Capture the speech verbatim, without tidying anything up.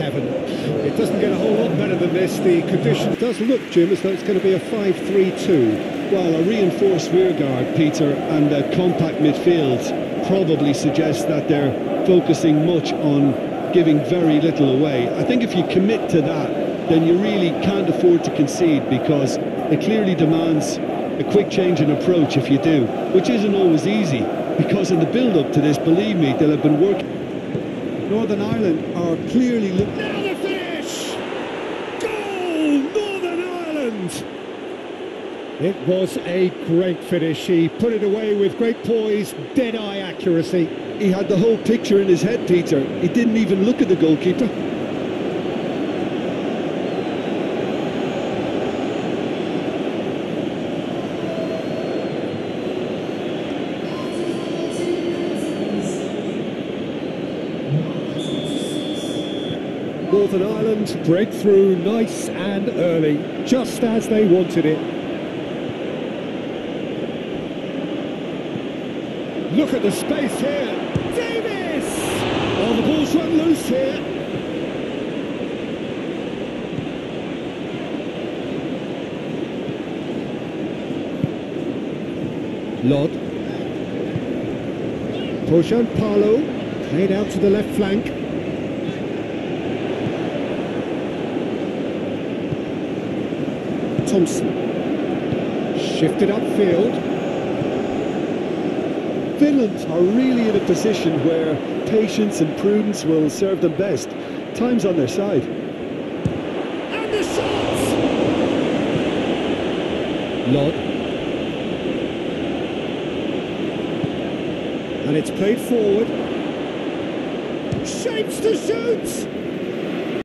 heaven. It doesn't get a whole lot better than this. The condition does look, Jim, as though it's going to be a five three two. Well, a reinforced rear guard, Peter, and a compact midfield probably suggests that they're focusing much on giving very little away. I think if you commit to that, then you really can't afford to concede, because it clearly demands a quick change in approach if you do, which isn't always easy, because in the build-up to this, believe me, they'll have been working. Northern Ireland are clearly looking... Now the finish! Goal! Northern Ireland! It was a great finish. He put it away with great poise, dead-eye accuracy. He had the whole picture in his head, Peter. He didn't even look at the goalkeeper. Northern Ireland break through nice and early, just as they wanted it. Look at the space here. Davis! Oh, the ball's run loose here. Lod. Pojan Parlow played out to the left flank. Thompson, shifted upfield. Finland are really in a position where patience and prudence will serve them best. Time's on their side. And the shots! Lod. And it's played forward. Shapes to shoot!